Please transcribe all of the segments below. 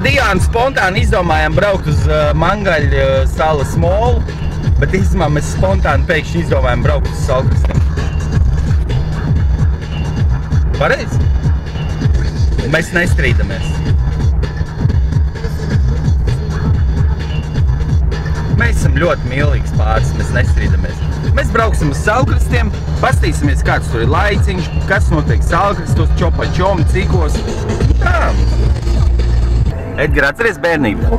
ar Diānu spontāni izdomājām braukt uz Mangaļu salas molu, bet īstenībā mēs spontāni pēkšņi izdomājām braukt uz Saulkrastiem. Pareizi? Mēs nestrīdamies. Mēs esam ļoti mīlīgs pāris, mēs nestrīdamies. Mēs brauksim uz Saulkrastiem, pastīsimies, kāds tur ir laiciņš, kas notiek Saulkrastos, čopa čomi, cikos. Tā! Edgar, atceries bērnību?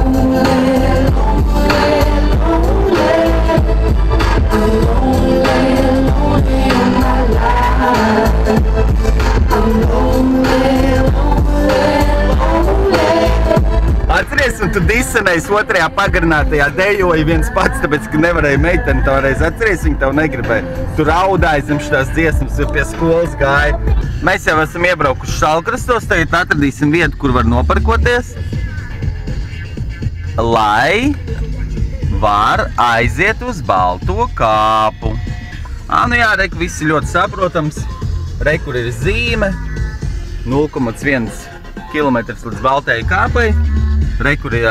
Atceries, un tu disenējies otrajā pagarinātajā dejoji viens pats, tāpēc, ka nevarēja meiteni toreiz. Atceries, viņa tev negribēja. Tu raudāji zem šitās dziesmas, jo pie skolas gāja. Mēs jau esam iebraukuši Saulkrastos, tagad atradīsim vietu, kur var noparkoties, lai var aiziet uz Balto kāpu. Nu jā, reka, viss ir ļoti saprotams. Re, kur ir zīme, 0,1 km līdz Baltajai kāpai. Re, kur ir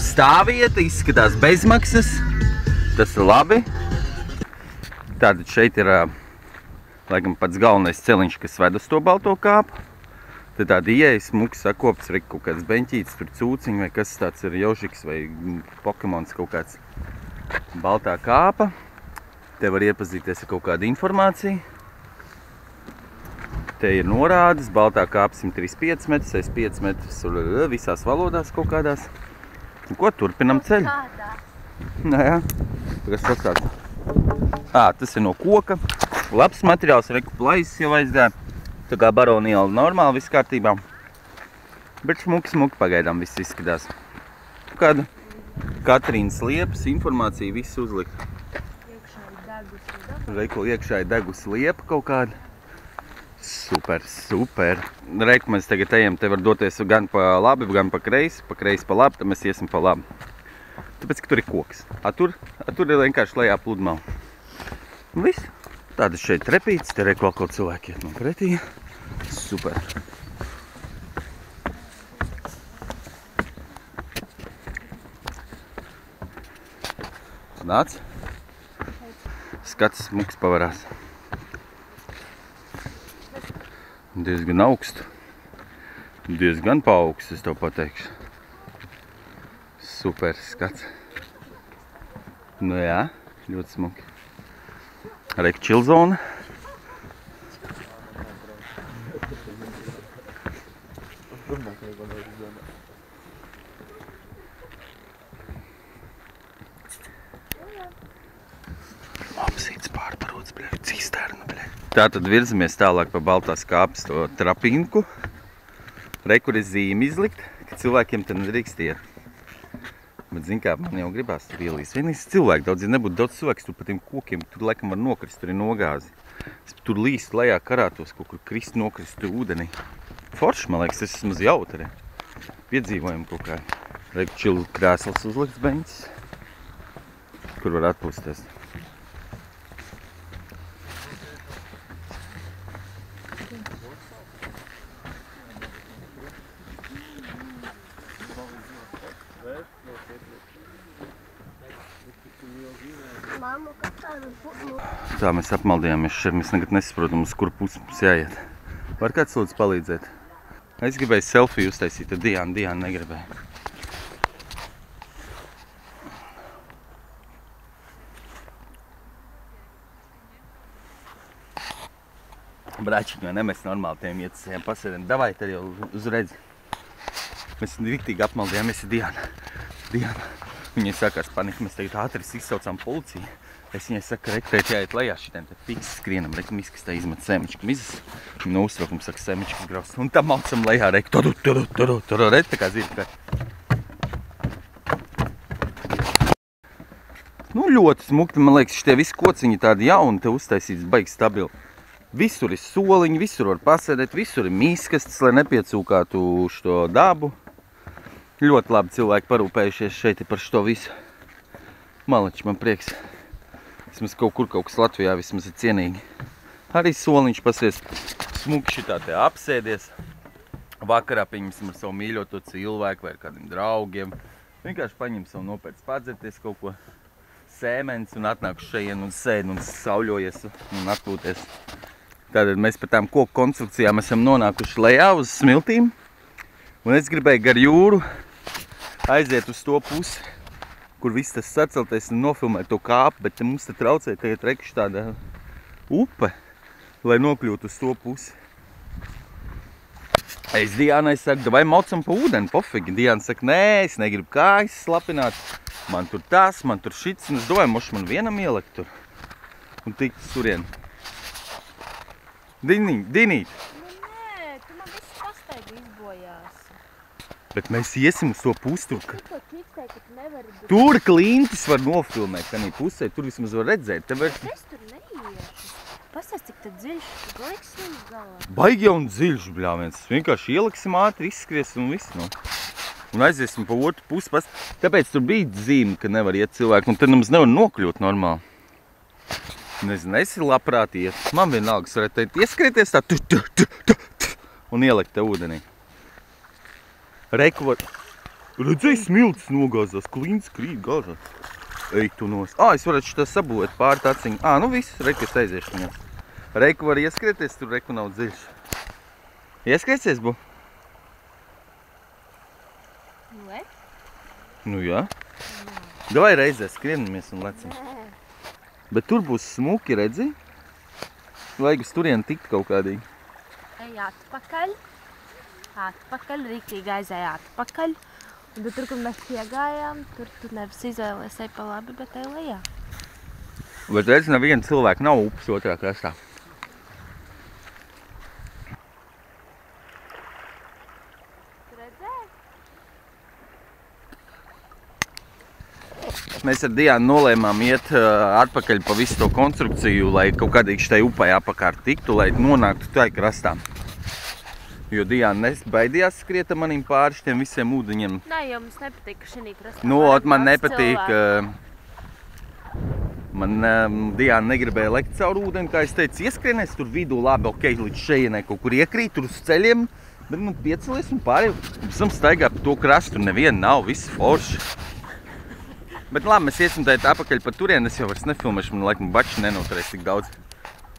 stāvvieta, izskatās bezmaksas. Tas ir labi. Tātad šeit ir, lai gan pats galvenais celiņš, kas ved uz to Balto kāpu. Tad tāda ieeja smuks sakopts, re, kaut kāds beņķītis, tur cūciņi vai kas tāds ir jožiks vai pokemons kaut kāds. Baltā kāpa. Te var iepazīties ar kaut kādu informāciju. Te ir norādes, Baltā kāpa 135 metrus, 65 metrus, visās valodās kaut kādās. Un ko, turpinam ceļu? Nā, jā. Kas tas tāds? Tas ir no koka. Labs materiāls, reku plaisas jau aizgāja. Tā kā Baroni iela normāli, viss kārtībā. Bet šmuki pagaidām viss izskatās. Kāda Katrīnas liepas informācija viss uzlikt. Reku, iekšā ir degusi liepa kaut kāda. Super, super. Reku, mēs tagad ejam, te var doties gan pa labi, gan pa kreisi. Pa kreisi pa labi, tad mēs iesim pa labi. Tāpēc, ka tur ir koks. Tur ir vienkārši lejā pludmali. Un viss. Tāda šeit trepītes, te reku kaut cilvēki iet man pretī. Super. Nāc. Skats smuks pavarās. Diezgan augstu. Diezgan pa augstu, es tev pateikšu. Super skats. Nu jā, ļoti smuki. Reku chill zona. Lapsīts pārbarots, bļaļ, cisterna, bļaļ. Tātad virzamies tālāk pa Baltās kāpas to trapinku. Reku ir zīme izlikt, ka cilvēkiem te nedrīkst iet. Bet, zin kā, man jau gribās tur ielīs. Vienīgs cilvēki daudz, ja nebūtu daudz cilvēks, tur pa tiem kokiem, tur laikam var nokrist, tur ir nogāzi. Tur līst lejā karātos, kaut kur krist, nokrist tur ūdenī. Forši, man liekas, es maz jaut arī. Piedzīvojam kaut kā. Reku čilu krēslas uzlikts beņķis, kur var atpūsties. Tā mēs apmaldījāmies šeit, mēs nekad nesaprotam, uz kuru pusi mums jāiet. Var kāds lūdzu palīdzēt? Es gribēju selfiju uztaisīt ar Diānu, Diāna negribēja. Brāčiņi, vai ne, mēs normāli tiem iecējām pasēdēm. Davai, tad jau uzredzi. Mēs riktīgi apmaldījāmies ar Diānu. Diāna, viņai sākās panika, mēs tagad ātri izsaucām policiju. Es viņai saku, reku, tēt jāiet lejā šitiem, tad fiksi skrienam, reku, miskas tā izmet sēmičku mizas. No uztraukuma saka, sēmičkas grausas, un tā maucam lejā, reku, turu, redz, tā kā zirga. Nu, ļoti smukti, man liekas, šitie visi kociņi tādi jauni, te uztaisītas baigi stabili. Visur ir soliņi, visur var pasēdēt, visur ir miskastas, lai nepiecūkātu šo dabu. Ļoti labi cilvēki parūpējušies šeit par šo visu. Maleči, man prieks. Vismaz kaut kur kaut kas Latvijā vismaz ir cienīgi. Arī soliņš pasvies smuki šitā te apsēdies. vakarā, pieņemsim, ar savu mīļoto cilvēku vai ar kādiem draugiem. Vienkārši paņem savu nopēc padzerties kaut ko sēmenis un atnāk šajien un sēdi un sauļojies un atpūties. Tātad mēs par tām koku konstrukcijām esam nonākuši lejā uz smiltīm. Un es gribēju gar jūru aiziet uz to pusi, kur viss tas saceltais un nofilmēt to kāpu, bet mums te traucēja tagad rekši tāda upe, lai nokļūtu uz to pusi. Es Diānai saku, vai maucam pa ūdeni, pofīgi. Diāna saka, nē, es negribu kājas slapināt. Man tur tas, man tur šits. Un es domāju, moši man vienam ielikt tur. Un tikt surien. Dinīt, dinīt. Nē, tu man visu pasteigi izbojās. Bet mēs iesim uz to pusi. Tur klintis var nofilmēt. Tanī pusē, tur vismaz var redzēt. Es tur neiešu. Pasās, cik tad dziļš, tu liekas viņu galā. Baigi jau un dziļš, bļāviens. Vienkārši ieliksim ātri, izskriesim un viss, no. Un aiziesim pa otru pusi. Tāpēc tur bija zīme, ka nevar iet cilvēku. Un tad mums nevar nokļūt normāli. Nezinu, es ir labprāt iet. Man vienalga, es varētu teikt, ieskrieties tā. Un ielikt te ūdenī. Reku var... Redzēji, smiltis nogāzās, klīns krīt gāžās. Ej, tu nos. Ā, es varētu šitā sabūvēt pār taciņu. Ā, nu viss, reku es aiziešu viņam. Reku var ieskrieties, tur reku nav dziļš. Ieskrieties, bu? Nē. Nu jā. Davai reizē skrienamies un lecam. Bet tur būs smuki, redzi? Vajag uz turien tikt kaut kādīgi. Ej atpakaļ. Atpakaļ, rīktīgi aizēja atpakaļ. Bet tur, kur mēs piegājām, tur nevis izvēlēs ej pa labi, bet ej lejā. Bet redzi, neviena cilvēka nav upes otrā krastā. Mēs ar Diānu nolēmām iet atpakaļ pa visu to konstrukciju, lai kaut kādīgi šitai upai apakārt tiktu, lai nonāktu tai krastā. Jo Diāna baidījās skrieta manim pāri šitiem visiem ūdeņiem. Nē, jo mums nepatīk šī krastā. Nu, man nepatīk... Man Diāna negribēja lekt caur ūdeni, kā es teicu, ieskrienies tur vidū labi, ok, līdz šejienai kaut kur iekrīt, tur uz ceļiem, bet nu piecelies un pārēj, visam staigā pa to krastu, neviena nav, viss forši. Bet labi, mēs iesim tēt apakaļ pa turien, es jau vairs nefilmēšu, man laikam bači nenoturēs tik daudz.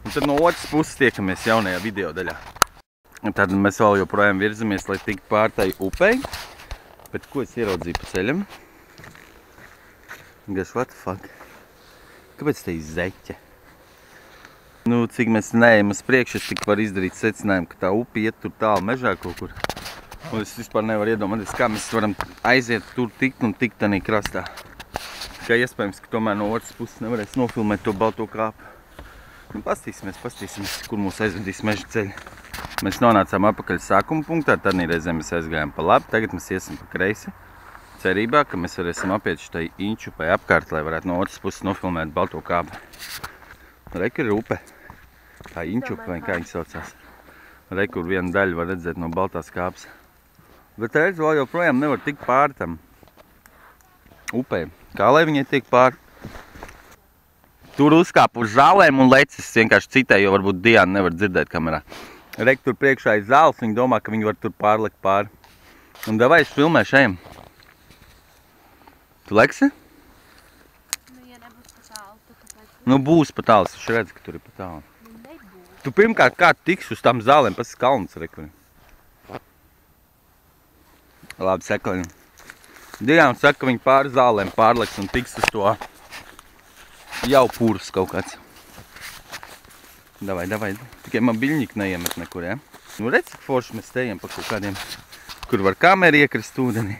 Un tad no otras puses tiekamies jaunajā video daļā. Tad mēs vēl joprojām virzamies, lai tikt pārtai upei, bet ko es ieraudzīju pa ceļam? Guess what the fuck? Kāpēc te ir zeķe? Nu, cik mēs neejam uz priekšu, es tik var izdarīt secinājumu, ka tā upi iet tur tālu mežā kaut kur. Un es vispār nevaru iedomāties, kā mēs varam aiziet tur tikt un tikt tanī krastā. Kā iespējams, ka tomēr no otras puses nevarēs nofilmēt to balto kāpu. Nu, pastīsimies, kur mūs aizvedīs meža ceļa. Mēs nonācām apakaļ sākuma punktā, tad reizēm mēs aizgājām pa labi, tagad mēs iesim pa kreisi. Cerībā, ka mēs varēsim apiet šitai inčupai apkārt, lai varētu no otras puses nofilmēt balto kāpu. Reku ir upe. Tā inčupa, vai kā viņa saucās. Reku ir viena daļa var redzēt no baltās kāpas. Bet redz, vēl joprojām nevar tikt pāri tam upei. Kā lai viņai tiek pāri? Tur uzkāp uz zālēm un lecis vienkārši citai, jo varbūt Diāna nevar dzirdēt kamerā. Reku tur priekšā ir zāles, viņa domā, ka viņa var tur pārlikt pāri. Un davai es filmēju šajam. Tu leksi? Nu, ja nebūs pa tālu, tad tu leksi. Nu, būs pa tālu, es redzu, ka tur ir pa tālu. Nu, nebūs. Tu pirmkārt kā tiks uz tām zālēm, pēc kalnas, rekli. Labi, sekli. Diāna saka, ka viņi pāri zālēm pārleks un tiks uz to jau pūrus kaut kāds. Davai, davai, tikai man biļņika neiemet nekur, jā? Nu, redz, ka forši mēs stējam pa kaut kādiem, kur var kameri iekrist ūdenī.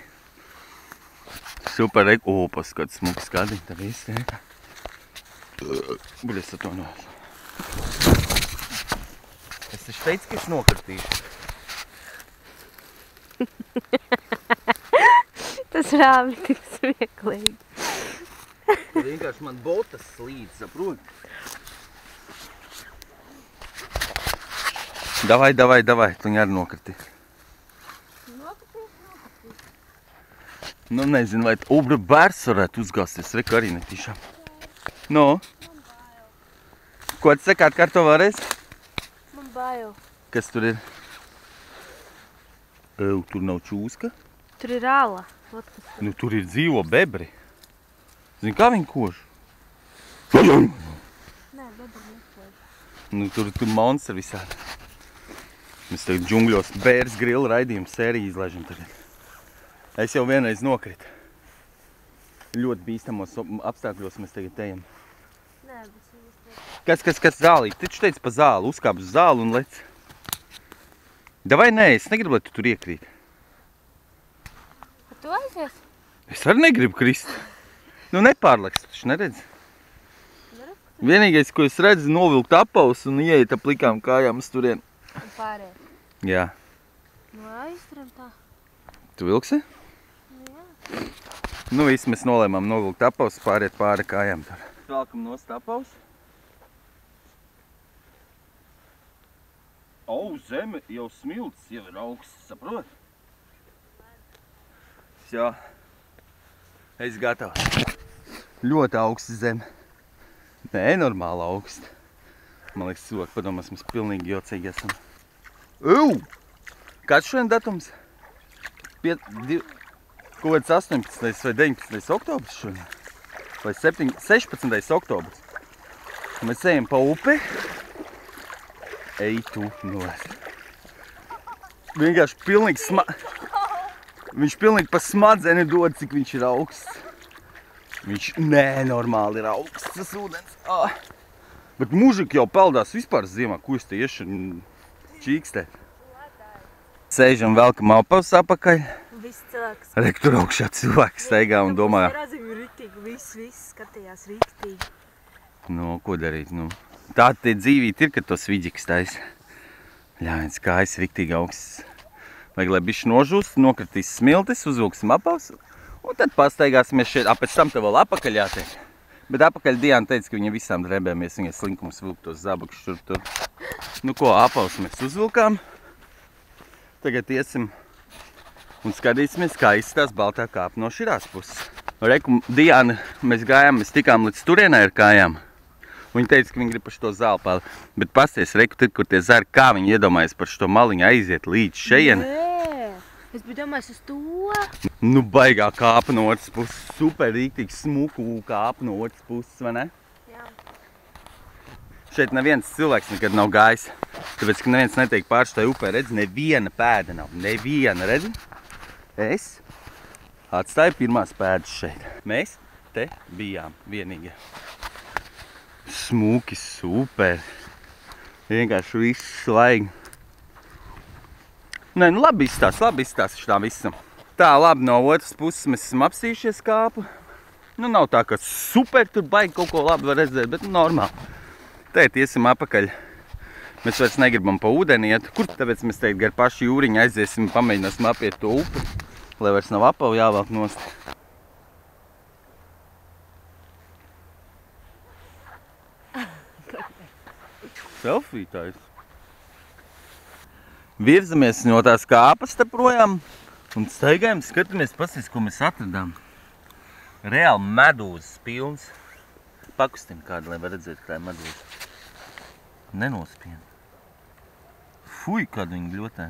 Super, reku. O, paskats, smuks skatiņ, tā viss, reku. Buļies ar to no. Es taču teicu, ka es nokartīšu. Tas rāvi tik smieklīgi. Vienkārši man botas slīd, saprot? Davai, davai, davai, tu viņu arī nokartīšu. Nu, nezinu, vai ubra bērs varētu uzgāsties, reku arī netīšām. Nu? Man bail. Ko tu sakāt, kā ar to vēlreiz? Man bail. Kas tur ir? Tur nav čūska. Tur ir āla. Nu, tur ir dzīvo bebri. Zini, kā viņi kož? Nē, bebri nekož. Nu, tur monstri visādi. Mēs tagad džungļos bērs grilla raidījumu sēriju izlaižam tagad. Es jau vienreiz nokritu. Ļoti bīstamos apstākļos mēs tagad ejam. Nē, kas zālīt? Taču teica pa zālu, uzkāp uz zālu un lec. Davai nē, es negribu, lai tu tur iekrīt. Ar to aizies? Es arī negribu krist. Nu nepārleks, taču neredzi. Vienīgais, ko es redzu, novilkt apaus un ieiet ap likām kājām uz turien. Un pārējais? Jā. Nu aizturam tā. Tu vilksi? Jā. Nu viss, mēs nolēmām novilkt apaus, pāriet pāri kājām tur. Velkam nost apaus. O, zeme jau smilts, jau ir augsts, saprot? Jā, es gatavs. Ļoti augsta zeme. Nē, normāli augsta. Man liekas, cilvēki padomās, mēs pilnīgi jocīgi esam. Uu! Kāds šodien datums? Ko vajadz 18. vai 19. oktobrs šodien? Vai 16. oktobrs. Mēs ejam pa upi. Ej tu, nolēst. Vienkārši pilnīgi viņš pilnīgi pa smadzeni dod, cik viņš ir augsts. Viņš nenormāli ir augsts, tas ūdens. Oh. Bet mužiki jau peldās vispār ziemā, ko es te iešu čīkstē. Sēžam, velkam apaus apakaļ. Viss cilvēks. Rek, tur augšā cilvēks steigā un domājā. Viss skatījās riktīgi. Nu, ko darīt, nu. Tā te dzīvīt ir, kad to sviģiks taisa. Ļāviens kājas riktīgi augsts. Vajag, lai bišķi nožūst, nokritīs smiltis, uzvilksim apaus. Un tad pastaigāsimies šeit. Apēc tam te vēl apakaļ jātiek. Bet apakaļ Diana teica, ka viņa visām drebēmies. Viņai slinkums vilk tos zābakšus šurp tur. Nu ko, apaus mēs uzvilkām. Tagad iesim un skatīsimies, kā izstās Baltā kāpa no širās puses. Reku, Diana, mēs gājām, mēs tikām līdz turienai ar kājām. Viņa teica, ka viņa grib par šo zāli pārli. Bet pasties, reku, tad, kur tie zari, kā viņi iedomājas par šo maliņu aiziet līdz šeien. Nē, es biju domājis uz to. Nu, baigā kāpa no otras puses. Super rīktīgi smuku kāpa no otras puses, vai ne? Jā. Šeit neviens cilvēks nekad nav gājis. Tāpēc, ka neviens netiek pārši tajā upē, redzi, neviena pēda nav. Neviena, redzi? Es atstāju pirmās pēdas šeit. Mēs te bijām vienīgi. Smuki, super. Vienkārši viss laigi. Nē, nu labi izstās šitā visam. Tā, labi, no otras puses mēs esam apsījušies kāpu. Nu, nav tā, ka super tur baigi kaut ko labi var redzēt, bet normāli. Tēt, iesim apakaļ. Mēs vairs negribam pa ūdeni iet. Kur? Tāpēc mēs teikt, gar pašu jūriņu aiziesim un pamēģināsim apiet to upi, lai vairs nav apavu jāvelk nost. Selfītais. Virzamies no tās kāpas te projām un staigājam, skatāmies, pasties, ko mēs atradām. Reāli medūzes pilns. Pakustim kādu, lai var redzēt, ka tā ir medūze. Nenospien. Fuj, kādu viņi gļotē.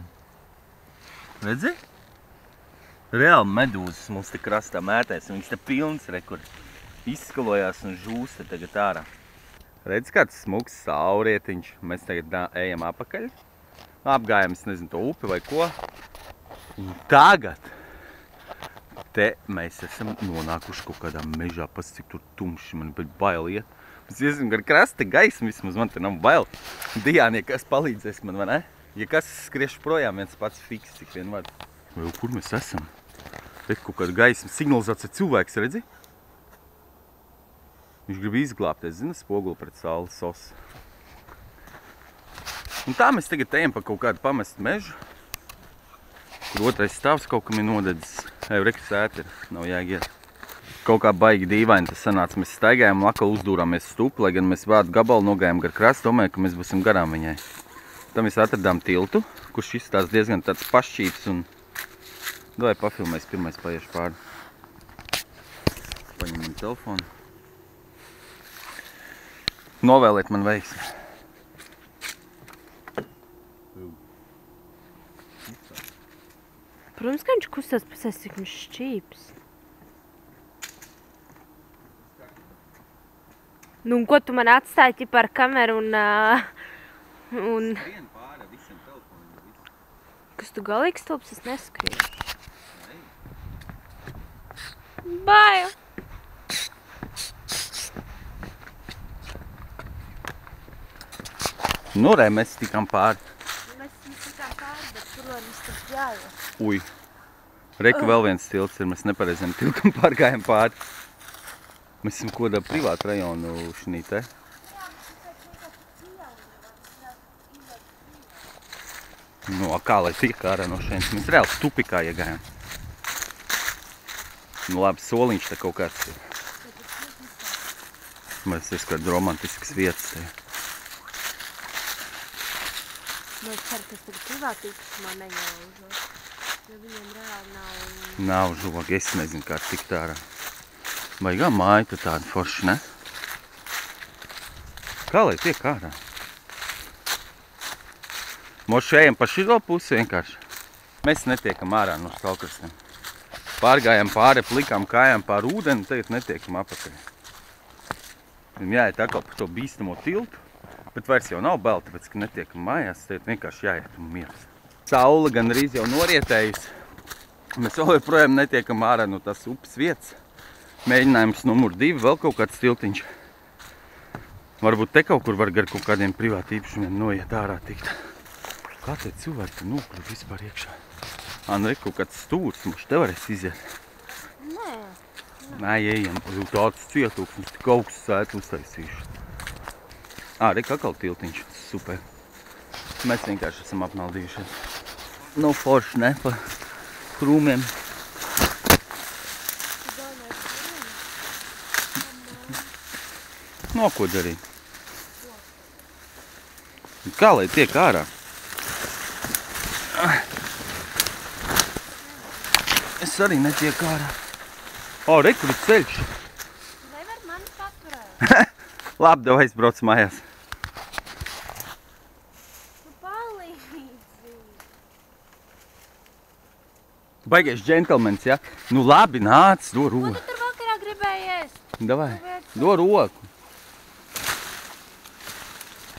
Redzi? Reāli medūzes mums te krastā mētēs un viņš te pilns, re, kur izskalojās un žūs te tagad ārā. Redz, kāds smugs saurietiņš. Mēs tagad ejam apakaļ. Apgājam, es nezinu, to upi vai ko. Un tagad te mēs esam nonākuši kaut kādā mežā. Pats, cik tur tumši, man ir bail iet. Mēs iesim gar krasta gaismu, vismaz man te nav bail. Diāni, ja kas palīdzēs man, vai ne? Ja kas skriešu projām, viens pats fiks, cik vien var. Vēl kur mēs esam? Te kaut kāda gaisma, signalizācija cilvēks, redzi? Viņš grib izglābties, zina, spoguli pret saules sos. Un tā mēs tagad ejam pa kaut kādu pamestu mežu, kur otrais stāvs kaut kam ir nodedzis. Ej, reku, sēti ir, nav jāiet. Kaut kā baigi dīvaini tas sanāca. Mēs staigājām, lakal uzdūrāmies stupu, lai gan mēs vādu gabalu nogājām gar krastu, domāju, ka mēs būsim garām viņai. Tad mēs atradām tiltu, kurš izstās diezgan tāds pašķīps un... Davai pafilmēs, pirmais paiešu pāri. Paņemam telefonu. Novēliet man veiksmi. Protams, ka viņš kustās pēc aiz, cik viņš šķīps. Nu, un ko tu man atstāji par kameru un... Skrien pāri visiem telefoniem. Kas tu galīgs tops, es neskrīju. Bail! Nu, re, mēs tikām pāri. Mēs tikām pāri, bet tur vēl mēs tik jāja. Uj. Reku vēl viens tilts ir, mēs nepareiziem tilkam pārgājam pāri. Mēs esam kodā privātu rajonu šī te. Nu, kā lai tiek ārā no šeit? Mēs reāli stupikā iegājām. Nu, labi, soliņš te kaut kāds ir. Mēs esam kāds romantisks vietas te. Es ceru, ka es tagad privātīgs man neņēmu uzvāk, jo viņiem reāli nav... Nav žoga, es nezinu, kā tik tārā. Baigā māja tu tāda forša, ne? Kā lai tiek ārā? Moši ejam pa šito pusi vienkārši. Mēs netiekam ārā no Saulkrastiem. Pārgājam pāri, plikām kājām pāri ūdeni, tagad netiekam apakaļ. Viņam jāiet atkal par to bīstamo tiltu. Bet vairs jau nav balti, pēc, ka netiekam mājās, tad vienkārši jāiet un miers. Saula gan arī jau norietējusi. Mēs vēl joprojām netiekam ārā no tās upes vietas. Mēģinājums numur 2, vēl kaut kāds tiltiņš. Varbūt te kaut kur var gar kaut kādiem privāti īpašumiem noiet ārā tikt. Kā te cilvēki nokļuva vispār iekšā? Anri, kaut kāds stūrs, mums te varēs iziet. Nē. Nē, ejam, jau tāds cietūksums, tik augsts sēti uztaisīšu. Arī kakal tiltiņš, super. Mēs vienkārši esam apmaldījušies. Nu, forši, ne? Pa krūmiem. No, ko darīt? Kā lai tiek ārā? Es arī netiek ārā. O, re, kur ir ceļš? Nevar mani paturēt. Labi, davai, es braucu mājās. Baigais džentelmenis, ja? Nu labi, nāc, do roku. Ko tu tur vakarā gribēji ēst? Davai, do roku.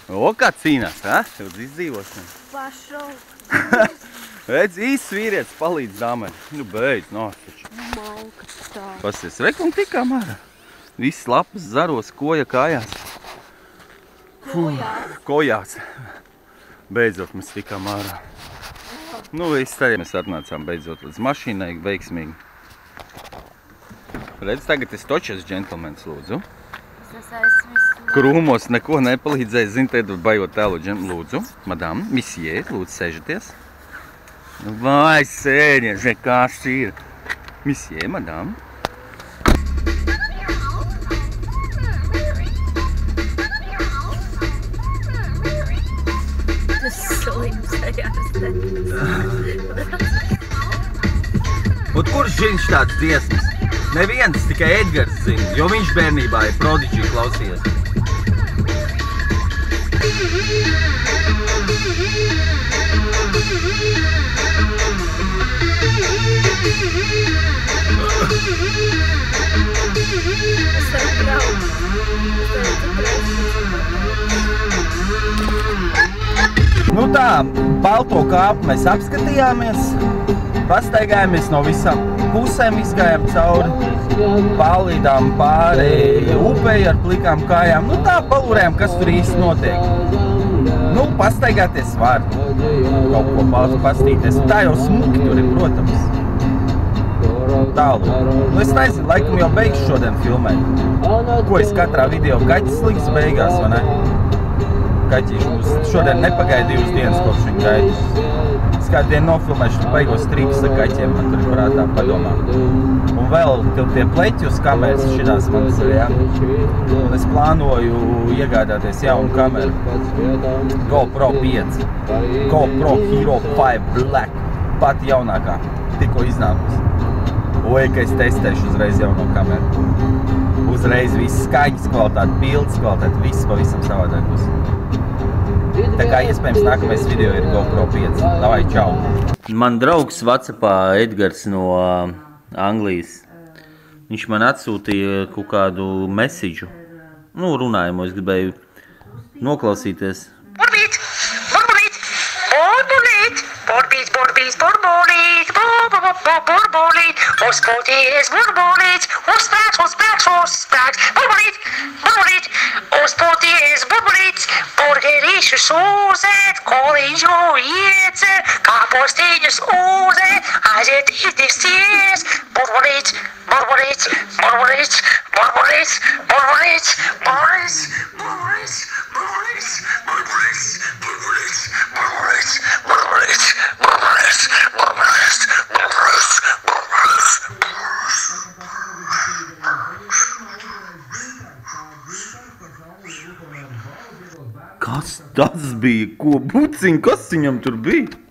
O, kā cīnās, ha? Tev izdzīvosim. Pašauk. Redz, īsts vīrietis palīdz dāmai. Nu beidz, nāc taču. Malka tā. Pasies, reklum tikām ārā. Viss lapas, zaros, koja kājās. Kojās. Kojās. Beidzot mēs tikām ārā. Nu, viss arī mēs atnācām beidzot līdz mašīnai, veiksmīgi. Redz, tagad es toču esmu džentelmenis, lūdzu. Krūmos neko nepalīdzēju, zinu, tad bajot tēlu džentelmenis. Lūdzu, madām, misie, lūdzu, sēžaties. Vai, sēņa, že kāds ir. Misie, madām. Un kurš zin štāds dziesmas? Neviens, tikai Edgars zin, jo viņš bērnībā ir Prodigy klausies. Es tev braucu. Nu tā, Balto kāpu mēs apskatījāmies, pastaigājāmies no visām pusēm, izgājām cauri, palīdām pāri upei ar plikām kājām. Nu tā, palūrējām, kas tur īsti notiek. Nu, pastaigāties var, kaut ko pastīties. Tā jau smuki tur ir, protams. Tālu. Nu, es nezinu, laikam jau beigšu šodien filmēt. Ko es katrā video kaķis liks beigās, vai ne? Kaķis būs šodien nepagaidīju uz dienas, kopš viņa gaidīs. Es kādu dienu nofilmēšu beigos trīks ar kaķiem, man tur prātā padomā. Un vēl tev tie pleķi uz kameras šitās manas ir, jā? Un es plānoju iegādāties jaunu kameru. GoPro 5. GoPro Hero 5 Black. Pati jaunākā. Tikko iznākusi. Oi, ka es testēšu uzreiz jauno kameru. Uzreiz viss skaņas kvalitāti, bildes kvalitāti, viss pavisam savādāk būs. Tā kā iespējams nākamais video ir GoPro 5. Davai, čau! Man draugs WhatsAppā Edgars no Anglijas. Viņš man atsūtīja kaut kādu mesiģu. Nu, runājumu es gribēju noklausīties. Borbīt! Borbīt! Borbīt! Borbīt! Borbīt! Borbīt! Borbīt! Uzpūties! Borbīt! Uzpēks! Uzpēks! Uzpēks! Borbīt! Borbīt! Uzpūties! Borbīt! Burgerīšu sūzēt! Kolīžu iece! Kāpostīņus uzēt! Aiziet izdisties! Borbīt! Borbulīts, borbulīts, borbulīts, borbulīts, borbulīts, borbulīts, borbulīts, borbulīts, borbulīts, borbulīts, borbulīts, borbulīts, borbulīts, borbulīts, borbulīts, borbulīts. Kas tas bija? Ko buciņ, kas viņam tur bija?